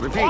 Repeat.